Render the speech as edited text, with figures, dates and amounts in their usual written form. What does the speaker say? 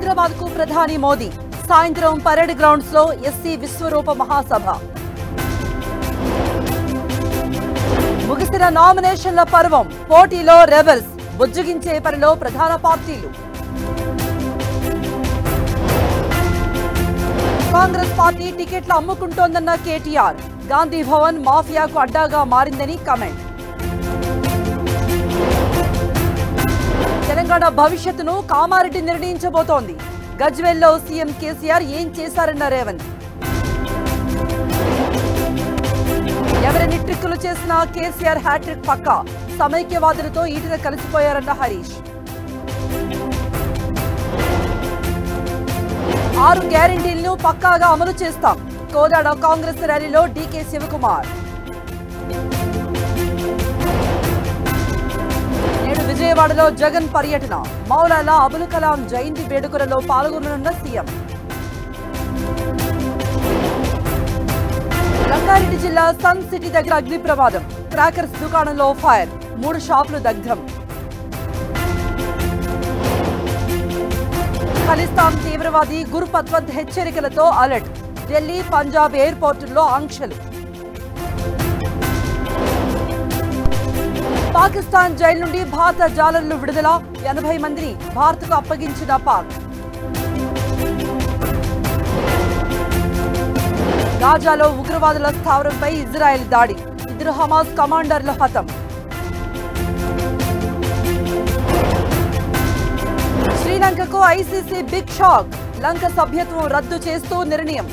హైదరాబాద్ కు ప్రధాని మోదీ సాయంత్రం పరేడ్ గ్రౌండ్స్ లో ఎస్సీ విశ్వరూప మహాసభ ముగిసిన నామినేషన్ల పర్వం పోటీలో రెబల్స్ బుజ్జగించే పనిలో ప్రధాన పార్టీలు కాంగ్రెస్ పార్టీ టికెట్లు అమ్ముకుంటోందన్న కేటీఆర్ గాంధీ భవన్ మాఫియాకు అడ్డాగా మారిందని కామెంట్ తెలంగాణ భవిష్యత్తును కామారెడ్డి నిర్ణయించబోతోంది గజ్వేల్లో సీఎం కేసీఆర్ ఏం చేశారన్న రేవంత్ ఎవరిని ట్రిక్కులు చేసినా కేసీఆర్ హ్యాట్రిక్ పక్కా సమైక్యవాదులతో ఈటెన కలిసిపోయారన్న హరీష్ 6 గ్యారెంటీలను పక్కాగా అమలు చేస్తాం కోదాడ కాంగ్రెస్ ర్యాలీలో డీకే శివకుమార్ నేడు విజయవాడలో జగన్ పర్యటన మౌలానా అబుల్ కలాం జయంతి వేడుకలలో పాల్గొననున్న సీఎం రంగారెడ్డి జిల్లా సన్ సిటీ దగ్గర అగ్ని ప్రమాదం క్రాకర్స్ దుకాణంలో ఫైర్ 3 షాపులు దగ్ధం ఖలిస్తాన్ తీవ్రవాది గుర్పత్వద్ హెచ్చరికలతో అలర్ట్ ఢిల్లీ పంజాబ్ ఎయిర్పోర్టుల్లో ఆంక్షలు పాకిస్తాన్ జైలు నుండి భారత జాలర్లు విడుదల 80 మందిని భారత్కు అప్పగించిన పాక్ గాజాలో ఉగ్రవాదుల స్థావరంపై ఇజ్రాయెల్ దాడి 2 హమాస్ కమాండర్లు హతం శ్రీలంకకు ఐసీసీ బిగ్ షాక్ లంక సభ్యత్వం రద్దు చేస్తూ నిర్ణయం